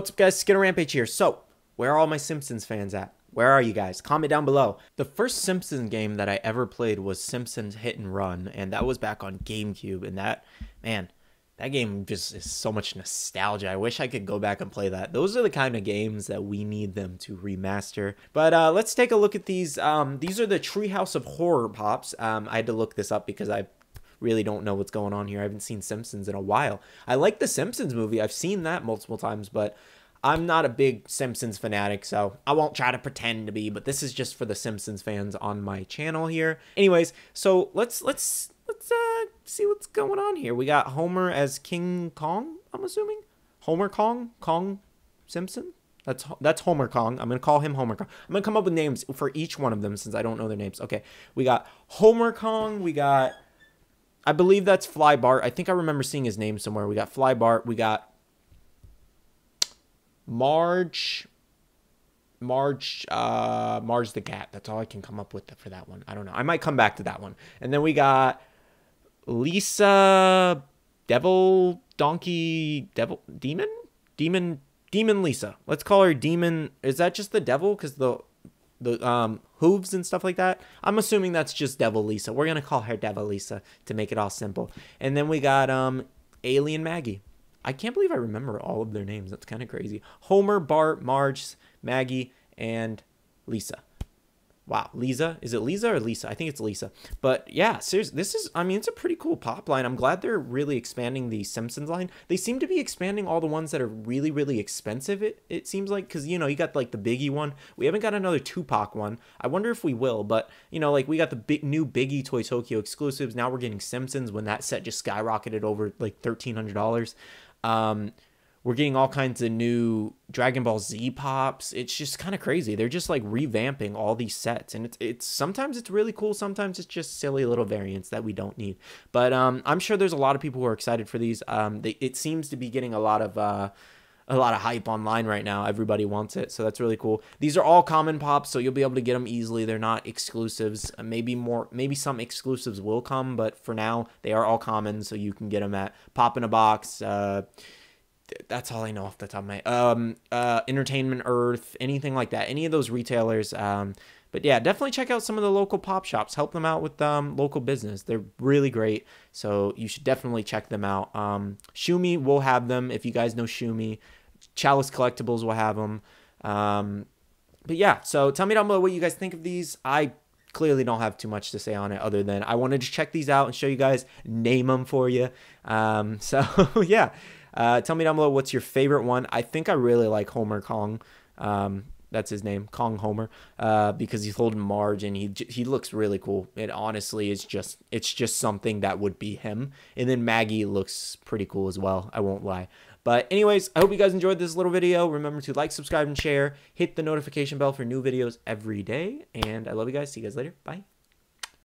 What's up guys, Skittle Rampage here. So, where are all my Simpsons fans at? Where are you guys? Comment down below. The first Simpsons game that I ever played was Simpsons Hit and Run, and that was back on GameCube, and that game just is so much nostalgia. I wish I could go back and play that. Those are the kind of games that we need them to remaster. But let's take a look at these. These are the Treehouse of Horror Pops. I had to look this up because I really don't know what's going on here. I haven't seen Simpsons in a while. I like the Simpsons movie. I've seen that multiple times, but I'm not a big Simpsons fanatic, so I won't try to pretend to be, but this is just for the Simpsons fans on my channel here. Anyways, so let's see what's going on here. We got Homer as King Kong, I'm assuming. Homer Kong? Kong Simpson? That's Homer Kong. I'm going to call him Homer Kong. I'm going to come up with names for each one of them since I don't know their names. Okay, we got Homer Kong. We got, I believe that's Fly Bart. I think I remember seeing his name somewhere. We got Fly Bart. We got Marge the Cat. That's all I can come up with for that one. I don't know. I might come back to that one. And then we got Lisa, Devil, Donkey, Devil, Demon Lisa. Let's call her Demon. Is that just the devil? Because the hooves and stuff like that. I'm assuming that's just Devil Lisa. We're gonna call her Devil Lisa to make it all simple. And then we got Alien Maggie. I can't believe I remember all of their names. That's kind of crazy. Homer, Bart, Marge, Maggie, and Lisa. Wow, Lisa. Is it Lisa or Lisa? I think it's Lisa. But yeah, seriously, this is, I mean, it's a pretty cool pop line. I'm glad they're really expanding the Simpsons line. They seem to be expanding all the ones that are really, really expensive, it seems like. Because, you know, you got, like, the Biggie one. We haven't got another Tupac one. I wonder if we will. But, you know, like, we got the new Biggie Toy Tokyo exclusives. Now we're getting Simpsons when that set just skyrocketed over, like, $1,300. We're getting all kinds of new Dragon Ball Z pops. It's just kind of crazy. They're just like revamping all these sets, and it's sometimes it's really cool, sometimes it's just silly little variants that we don't need. But I'm sure there's a lot of people who are excited for these. It seems to be getting a lot of hype online right now. Everybody wants it, so that's really cool. These are all common pops, so you'll be able to get them easily. They're not exclusives. Maybe some exclusives will come, but for now they are all common, so you can get them at Pop in a Box. That's all I know off the top of my Entertainment Earth, anything like that, any of those retailers. But yeah, definitely check out some of the local pop shops. Help them out with local business. They're really great, so you should definitely check them out. Shumi will have them if you guys know Shumi. Chalice Collectibles will have them. But yeah, so tell me down below what you guys think of these. I clearly don't have too much to say on it other than I wanted to check these out and show you guys, name them for you. So yeah. Tell me down below what's your favorite one. I think I really like Homer Kong. That's his name, Kong Homer, because he's holding Marge and he looks really cool. It honestly is just, it's just something that would be him. And then Maggie looks pretty cool as well, I won't lie. But anyways, I hope you guys enjoyed this little video. Remember to like, subscribe, and share. Hit the notification bell for new videos every day. And I love you guys. See you guys later. Bye.